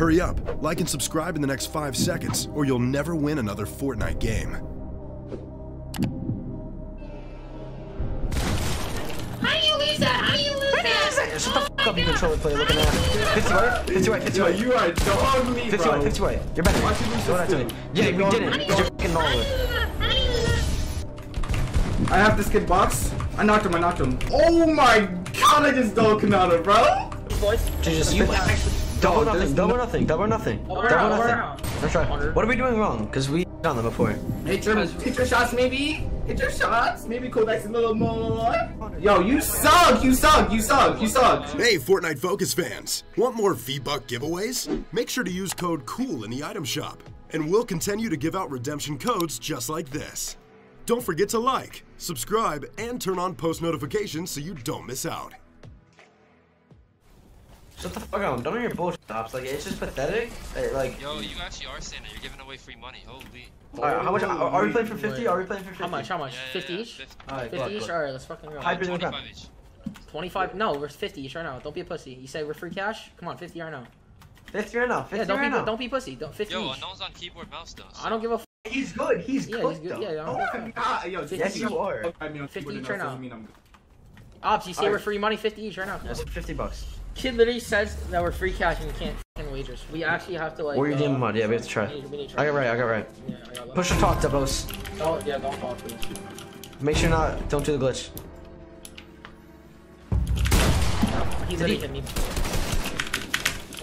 Hurry up, like and subscribe in the next 5 seconds, or you'll never win another Fortnite game. Shut the f*** up, you controller player looking at me. 50 white. You are a dog meat, bro. 50 white. You're better. Why'd you lose this dude? Yeah, we did it. You're f***ing all I have this kid box. I knocked him. Oh my god, I just dog Khanada, bro. Jesus, you actually... Double nothing. That's right. What are we doing wrong? Because we on them before. Hit your shots, maybe Kodak's a little more. Yo, you suck. Hey, Fortnite Focus fans. Want more V-Buck giveaways? Make sure to use code COOL in the item shop, and we'll continue to give out redemption codes just like this. Don't forget to like, subscribe, and turn on post notifications so you don't miss out. Shut the fuck up, don't hear your bullshit stops. Like, it's just pathetic. Like, yo, you actually are saying that you're giving away free money. Holy. Alright, how much? Are we playing for 50? How much? Yeah, 50 each? 50 each? Alright, let's fucking go. 25 each. 25? No, we're 50 each right now. Don't be a pussy. You say we're free cash? Come on, 50 right now. 50 right now. 50 yeah, don't be pussy. 50 each. Yo, unknown's on keyboard mouse though. So. I don't give a fuck. He's good. He's good though. Yeah, oh, God. Yo, yes, you are. 50 each right now. Ops, you say we're free money? 50 each right now. That's 50 bucks. Kid literally says that we're free cash and we can't f***ing wagers. We actually have to like... Or you're doing mud, yeah, we have to try. I got right, Yeah, I got push the talk, Davos. Oh, yeah, don't fall, please. Make sure not, don't do the glitch. He literally hit me.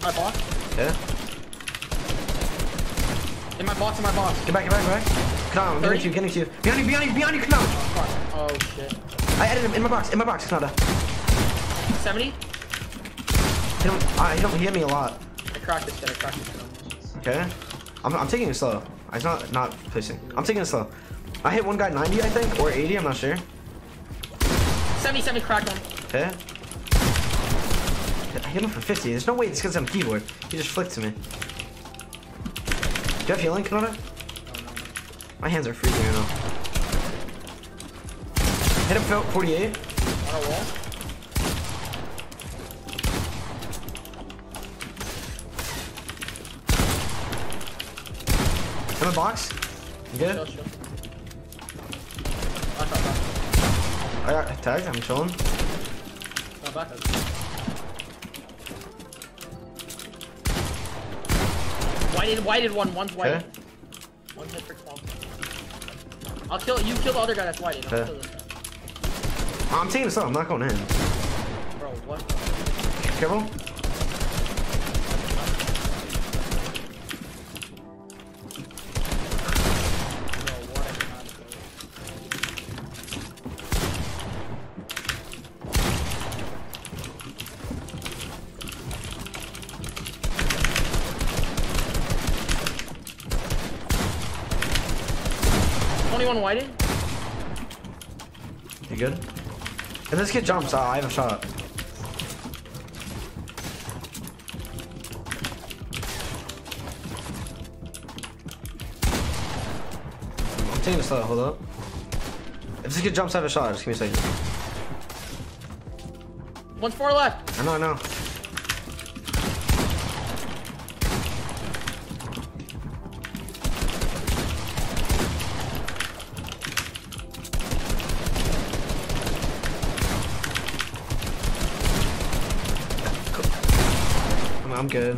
My boss? Yeah. In my boss. Get back. Come on, get into you. Behind you, come on. Oh, shit. I edited him, in my box, Khanada. 70? He don't hit me a lot. I cracked this guy. Okay. I'm taking it slow. It's not placing. I'm taking it slow. I hit one guy 90, I think, or 80, I'm not sure. 70, cracked him. Okay. I hit him for 50. There's no way it's because I'm keyboard. He just flicked to me. Do you have healing, Khanada? No. My hands are freezing right now. Hit him 48. On a wall? In the box? You good? Chill. I got tagged, I'm chilling. No, back up. Whited, one's whited. One hit for 12. You kill the other guy that's whited. I'll kill this guy. I'm taking this up, I'm not going in. Bro, what? Careful. One whited. You good? If this kid jumps, I have a shot. I'm taking a slow. Hold up. If this kid jumps, I have a shot. Just give me a second. 1-4 left. I know. I'm good.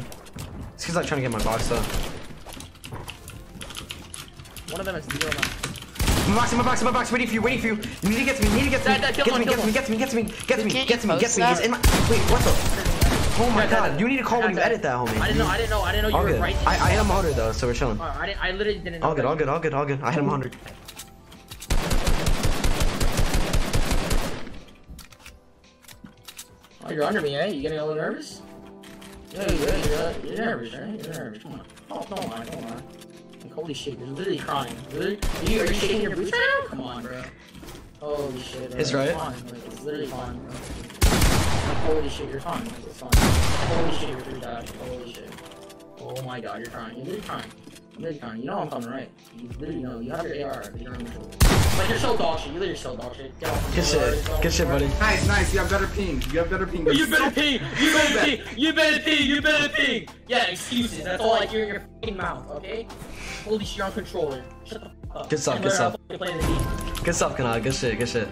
This kid's like trying to get my box though. One of them is zero now. My box. Waiting for you. You need to get to me. Get to me. He's in my. Wait, what the? Oh my god. You need to call when you edit that, homie. I didn't know you were right. I hit him 100 though, so we're chilling. I literally didn't know. All good. I hit him 100. Oh, you're under me, eh? You getting a little nervous? Yeah, you're nervous, right? You're nervous. Come on. Oh, don't lie. Like, holy shit, you're literally crying. Are you shaking your boots right now? Come on, bro. Holy shit, bro. It's right. It's fine. Like, it's literally fine, bro. Like, holy shit, you're fine. Like, it's fine. Holy shit, you're through dodge. Holy shit. Oh my god, you're crying. You're literally crying. You know I'm coming right. You literally know. You have your AR. You don't know. Like, you're so dog shit. You literally so dog shit. Good shit. Good shit, buddy. Nice, nice. You have better ping. You have better ping. You better ping. You better ping. You better ping. You better ping. Yeah, excuses. That's all I hear in your fucking mouth, okay? Holy shit, you're on controller. Shut the fuck up. Good stuff, good stuff. Good stuff, Khanada. Good shit, good shit.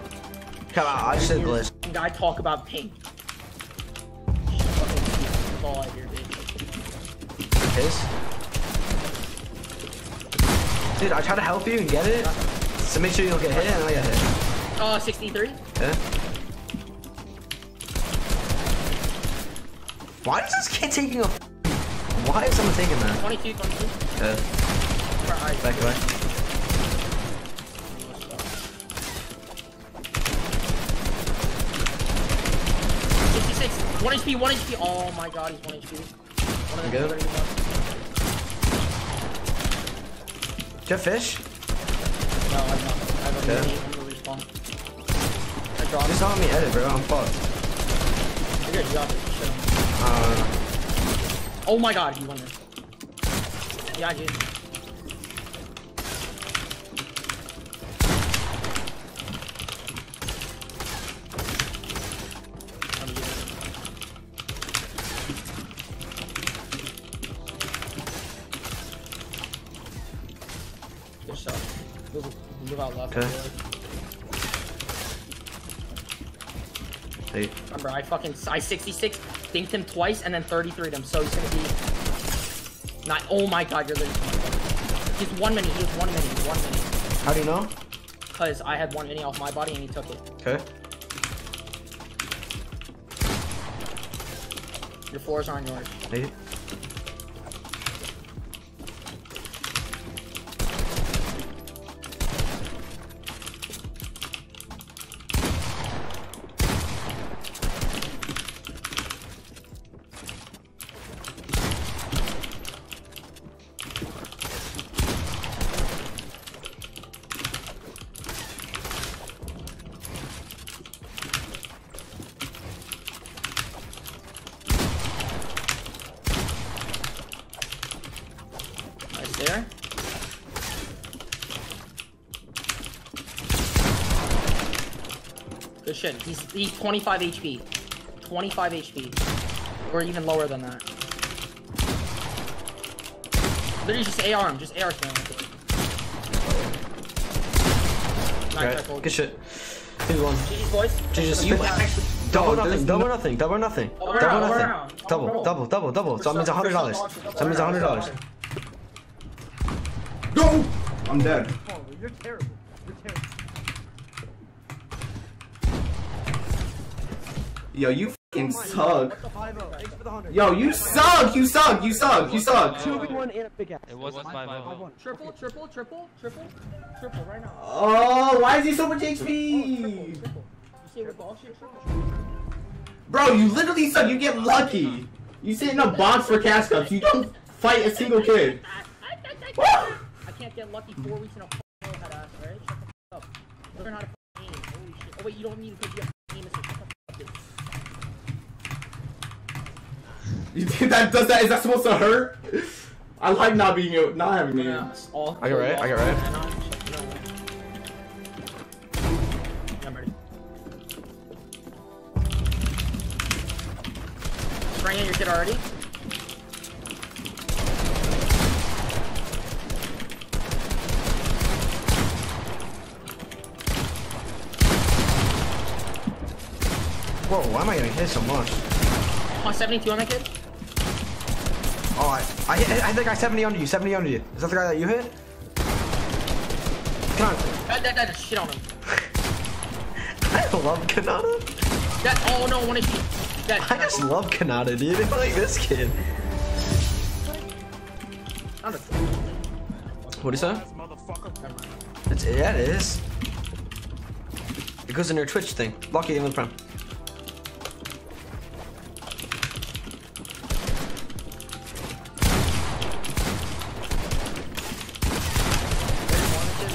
Come on, I should glitch. Guy talk about ping. That's all I hear, bitch. Piss? Dude, I tried to help you and get it. So make sure you don't get hit and I get hit. 63? Yeah. Why is this kid taking a Why is someone taking that? 22, 22. Yeah. Right. Back away. One HP, one HP. Oh my god, he's one HP. One of them. Did you have fish? No, I'm not. I don't really respawn. I dropped. Just help me edit, bro. I'm fucked. You're good, you got it. Shit. Oh my god, he won this. Yeah, I did. Good shot. Move out left. Okay. Hey. Remember, I 66, dinked him twice, and then 33'd him. So he's gonna be not. Oh my god, you're literally. He's 1 minute. He was 1 minute. 1 minute. How do you know? Cause I had 1 minute off my body, and he took it. Okay. Your floors aren't yours. Hey. There. Good shit. He's 25 HP. 25 HP. Or even lower than that. Literally just AR him. Just AR him. Right. Good shit. 2-1. GG's boys. GG's. You actually... Double nothing. Double. So that means $100. Go! I'm dead. Oh, you're terrible. You're terrible. Yo, you fucking suck. Yo, you suck. You suck. 2v1 in a big ass. It wasn't 5-0. Triple right now. Oh, why is he so much HP? Bro, you literally suck. You get lucky. You sit in a box for cash cups. You don't fight a single kid. Can't get lucky 4 weeks in a row, ass, right? Shut the f*** up. Learn how to f*** aim. Holy shit. Oh wait, you don't mean because you have aim assist. Shut the f*** up, dude. You think that does that? Is that supposed to hurt? I like not being, not having aim. I got right. I'm ready. Spraying your kid already? Whoa, why am I getting hit so much? Oh, 72 on that kid? Oh, I think I 70 under you. Is that the guy that you hit? Khanada. That shit on him. I love Khanada. That, oh no, one of you. That, I just love Khanada, dude. I like this kid. What is that? It's, yeah, it is. It goes in your Twitch thing. Lucky in the front.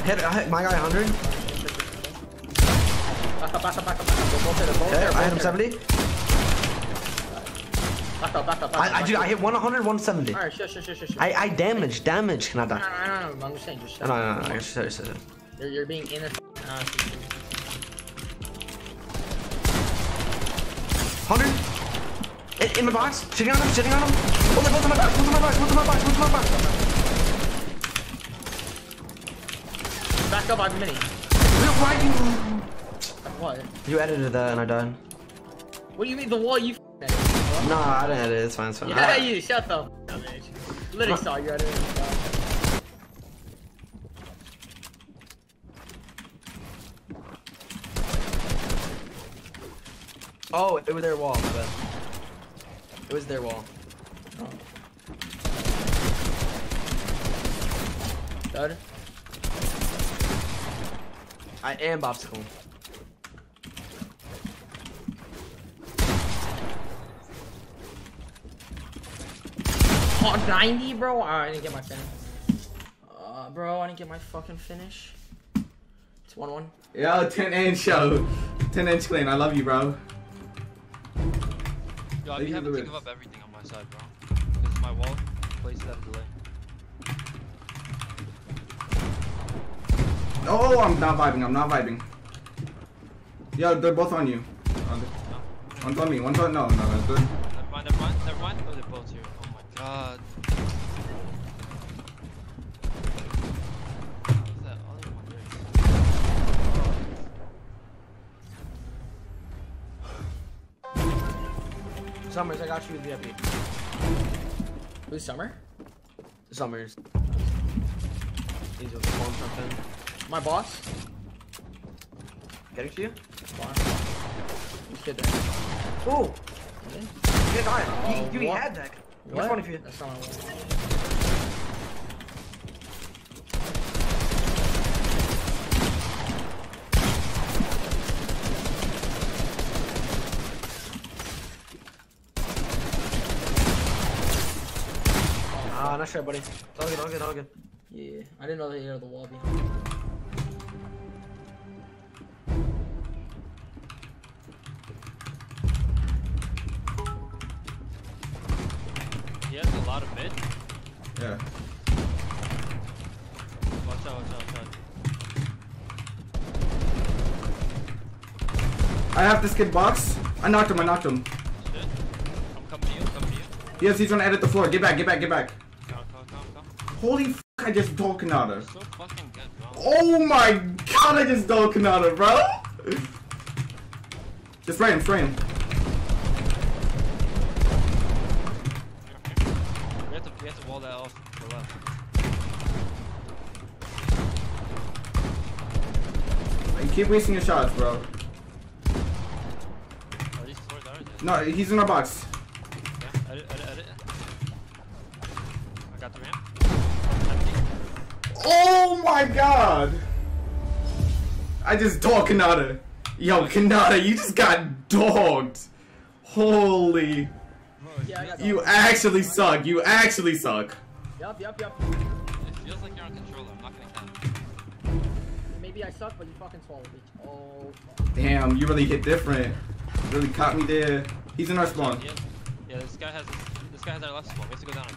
I hit my guy 100. Back up. Okay, I hit him 70. Back up. Dude, I hit 100, 170. Alright, sure. I damage, Khanada. No, I'm just saying, just shut up. No, you're being innocent. 100. In my box. Sitting on him. Sitting on him. Oh, they're both in my box. Both in my box. Both in my box. Both in my box. Back up. I'm mini. Why do you... What? You edited that and I died. What do you mean the wall you edited? No, I didn't edit it. It's fine. It's fine. Yeah, right. You. Shut the fuck up, bitch. Literally saw you edited it. Oh, it was their wall, my bad. It was their wall. Oh. Dud. I am obstacle. Oh, 90, bro? Oh, I didn't get my finish. Bro, I didn't get my fucking finish. It's 1-1. Yo, 10-inch show. 10-inch clean, I love you, bro. Yo, I have to give up everything on my side, bro. Because my wall places that delay. Oh, I'm not vibing. I'm not vibing. Yo, they're both on you. No. One's on me. One's on. No, no, that's good. Never mind. Never mind. Never mind. Oh, they're both here. Oh my god. Summers, I got you with VIP. Who's Summer? Summers. He's with something. My boss? Getting to you? Boss. He's good there. Oh! Really? You didn't die. He had that. What? Funny for you. That's not my not sure, buddy. It's all good, all good, all good. Yeah, I didn't know that you had the wall behind me. He has a lot of mid. Yeah. Watch out, watch out, watch out. I have this kid box. I knocked him, I knocked him. Shit. I'm coming to you, I'm coming to you. Yes, he's gonna edit the floor. Get back, get back, get back. Holy f***, I just dulled Khanada. So fucking good, bro. Oh my god, I just dulled Khanada, bro! Just frame, frame. We have to wall that off to the left. You keep wasting your shots, bro. Are these floors ours? No, he's in our box. Yeah, edit. I got the ramp. Oh my god! I just dogged Khanada. Yo, Khanada, you just got dogged. Holy. Yeah, you actually suck. You actually suck. Yup. It feels like you're on controller. I'm not gonna count. Maybe I suck, but you fucking swallowed me. Oh. Damn, you really hit different. Really caught me there. He's in our spawn. Yeah, this guy has our left spawn. We have to go down.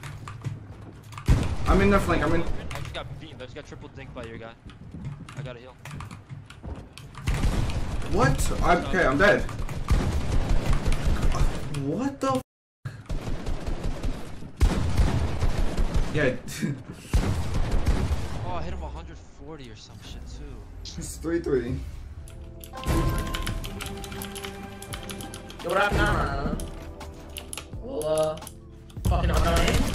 I'm in their flank. I'm in. I just got triple dink by your guy. I gotta heal. What? Okay, I'm dead. What the f? Yeah. Oh, I hit him 140 or some shit too. It's 3-3. Yo, what happened now? Well, fucking on our aim.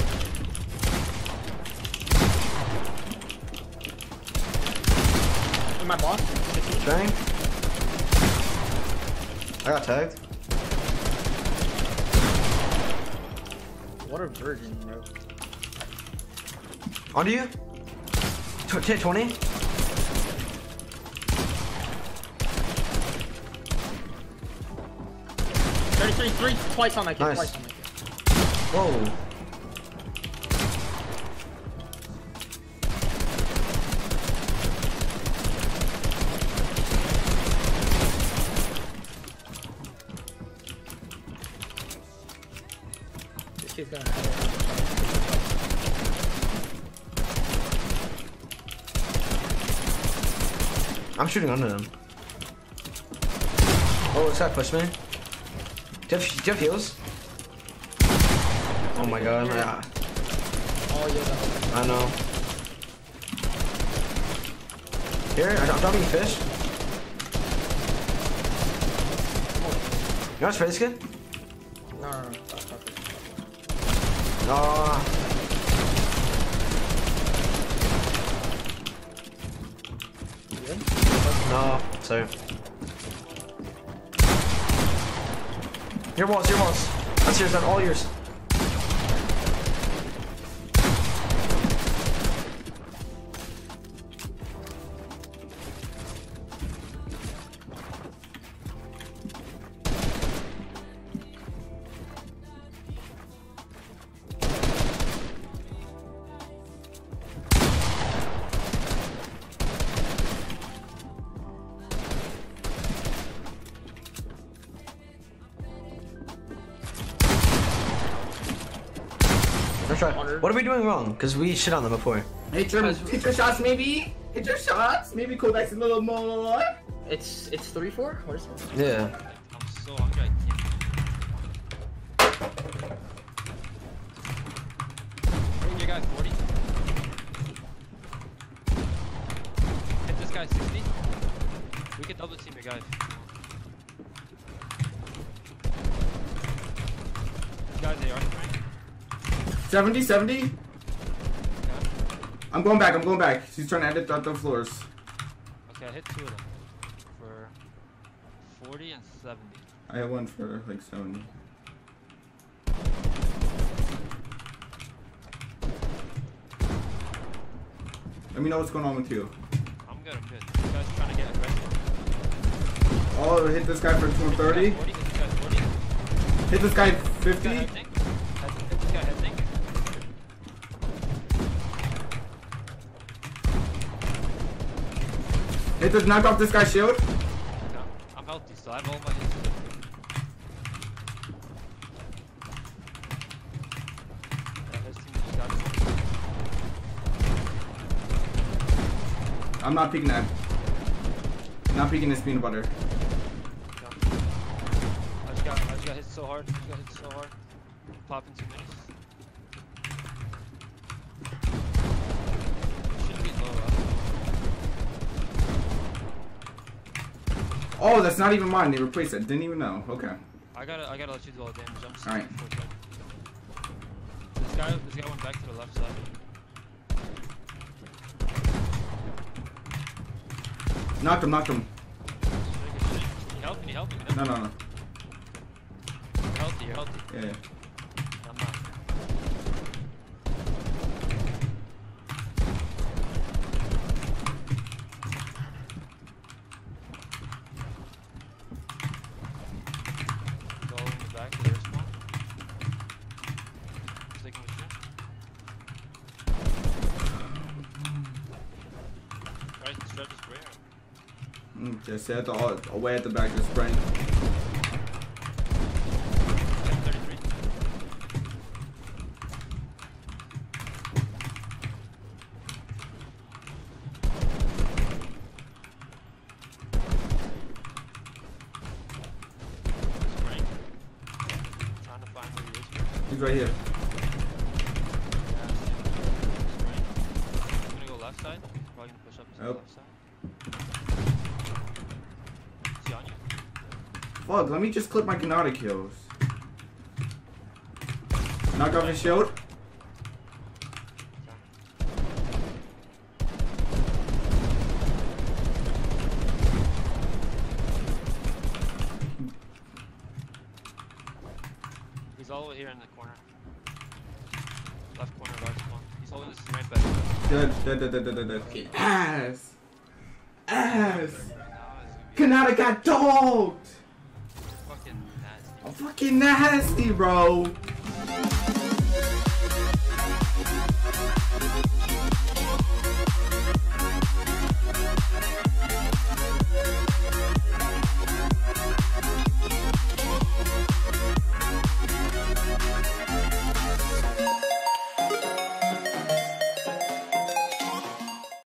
My boss? Dang. I got tagged. What a virgin, bro. Onto you? 20? Three twice on that kid. Nice. Twice on that kid. Whoa. I'm shooting under them. Oh, it's that push me. Do you have heals? Oh my god. Yeah. Oh yeah. I know. Here, I'm dropping fish. You want to spray this kid? No, no, no. Oh. No, sorry. Your walls, your walls. That's yours, that's all yours. What are we doing wrong? Because we shit on them before. Hit your shots, maybe. Hit your shots. Maybe Kovacs a little more. It's 3-4. What is it? Yeah. I'm so hungry. I can't. You guys 40. Hit this guy 60. We can double team you guys. These guys they are. 70, 70. Yeah. I'm going back, I'm going back. She's trying to edit the floors. Okay, I hit two of them for 40 and 70. I have one for like 70. Let me know what's going on with you. I'm good, I'm good. This guy's trying to get aggressive. Oh, hit this guy for 230. Hit this guy 50. It does knock off this guy's shield. No, I'm healthy, so I have all my hits. I'm not peeking that. Not peeking this peanut butter. No. I just got hit so hard. I just got hit so hard. Popping 2 minutes. Oh, that's not even mine. They replaced it. Didn't even know. Okay. I gotta let you do all the damage. I'm just all right. This guy went back to the left side. Knock him, knock him. Can you help me? No, no, no. You're healthy. Yeah. I'm not. Just at the away at the back of the spring. He's right here. I'm gonna go left side. Probably gonna push up to the left side. Fuck, let me just clip my Khanada kills. Knock off his shield. He's all the way here in the corner. Left corner, right one. He's all in this right back. Dead. Okay. Ass! Khanada got dogged! Fucking nasty, bro.